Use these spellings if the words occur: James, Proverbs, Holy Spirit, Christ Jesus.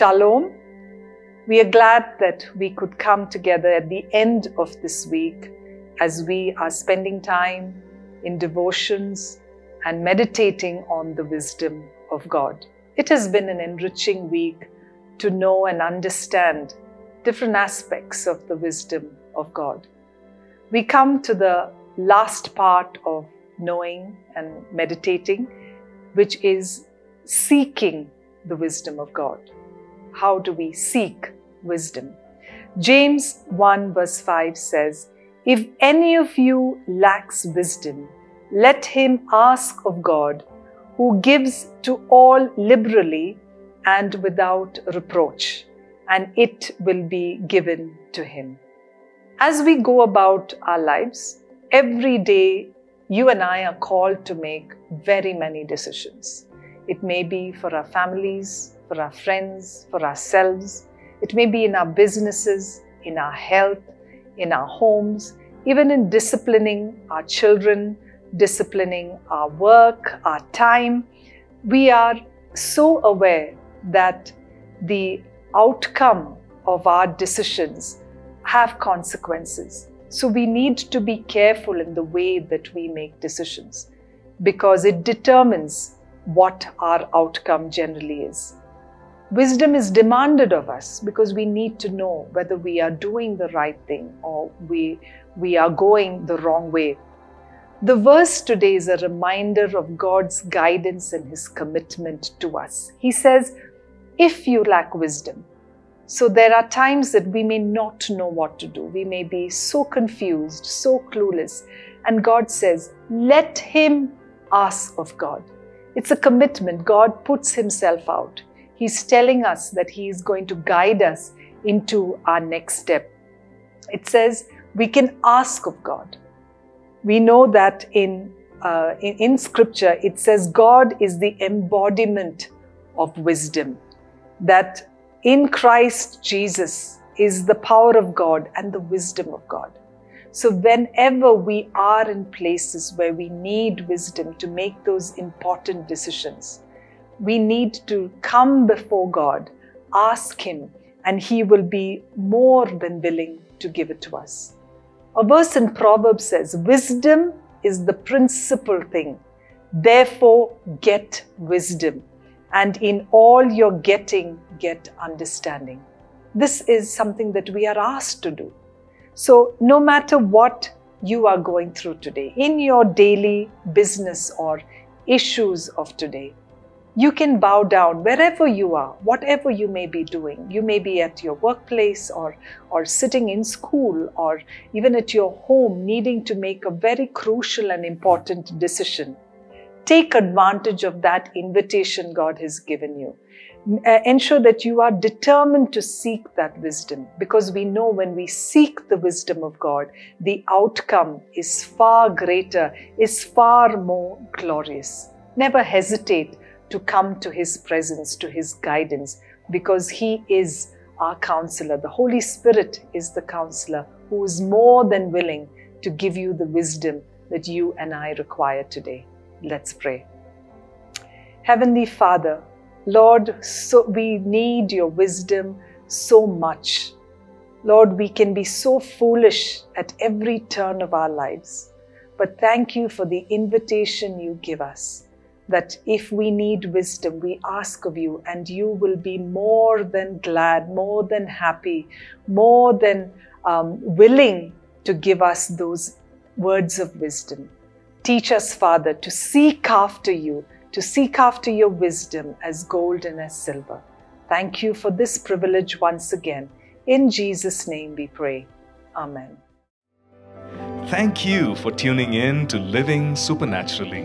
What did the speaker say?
Shalom. We are glad that we could come together at the end of this week as we are spending time in devotions and meditating on the wisdom of God. It has been an enriching week to know and understand different aspects of the wisdom of God. We come to the last part of knowing and meditating, which is seeking the wisdom of God. How do we seek wisdom? James 1 verse 5 says, "If any of you lacks wisdom, let him ask of God, who gives to all liberally and without reproach, and it will be given to him." As we go about our lives, every day you and I are called to make very many decisions. It may be for our families, for our friends, for ourselves. It may be in our businesses, in our health, in our homes, even in disciplining our children, disciplining our work, our time. We are so aware that the outcome of our decisions have consequences. So we need to be careful in the way that we make decisions, because it determines what our outcome generally is. Wisdom is demanded of us because we need to know whether we are doing the right thing or we are going the wrong way. The verse today is a reminder of God's guidance and His commitment to us. He says, if you lack wisdom. So there are times that we may not know what to do. We may be so confused, so clueless. And God says, let him ask of God. It's a commitment. God puts himself out. He's telling us that he is going to guide us into our next step. It says we can ask of God. We know that in scripture, it says God is the embodiment of wisdom. That in Christ Jesus is the power of God and the wisdom of God. So whenever we are in places where we need wisdom to make those important decisions, we need to come before God, ask Him, and He will be more than willing to give it to us. A verse in Proverbs says, "Wisdom is the principal thing, therefore get wisdom. And in all your getting, get understanding." This is something that we are asked to do. So no matter what you are going through today, in your daily business or issues of today, you can bow down wherever you are, whatever you may be doing. You may be at your workplace or sitting in school or even at your home needing to make a very crucial and important decision. Take advantage of that invitation God has given you. Ensure that you are determined to seek that wisdom, because we know when we seek the wisdom of God, the outcome is far greater, is far more glorious. Never hesitate to come to His presence, to His guidance, because He is our counselor. The Holy Spirit is the counselor who is more than willing to give you the wisdom that you and I require today. Let's pray. Heavenly Father, Lord, so we need your wisdom so much. Lord, we can be so foolish at every turn of our lives. But thank you for the invitation you give us, that if we need wisdom, we ask of you, and you will be more than glad, more than happy, more than willing to give us those words of wisdom. Teach us, Father, to seek after you, to seek after your wisdom as gold and as silver. Thank you for this privilege once again. In Jesus' name we pray. Amen. Thank you for tuning in to Living Supernaturally.